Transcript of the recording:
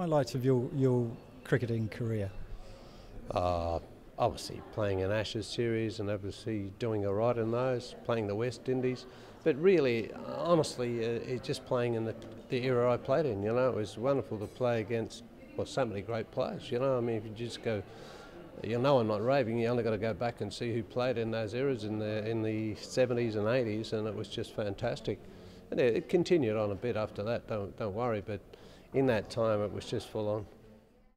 highlight of your cricketing career? Obviously playing an Ashes series and obviously doing all right in those, playing the West Indies. But really, honestly, it's just playing in the era I played in, you know. It was wonderful to play against, well, so many great players, you know. I mean, if you just go, you know, I'm not raving, you only got to go back and see who played in those eras in the 70s and 80s, and it was just fantastic. And it continued on a bit after that, don't worry, but in that time it was just full on.